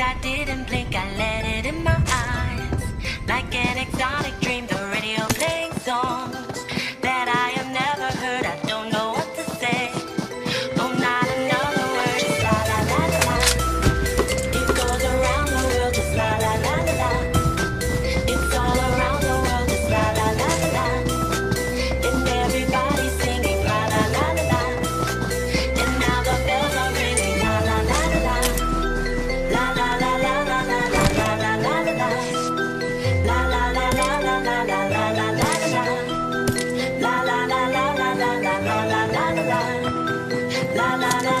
that I didn't blink. I let it in my eyes, like an exotic dream. The radio playing songs that I have never heard. I don't know what to say. Oh, not another word. Just la la la la la. It goes around the world. Just la la la la la. It's all around the world. Just la la la la la. And everybody's singing la la la la la. And now the bells are ringing la la la la la. La la la la la la la la la la la. La la la la la la la la la la la. La la la la la la la la la la la. La la la.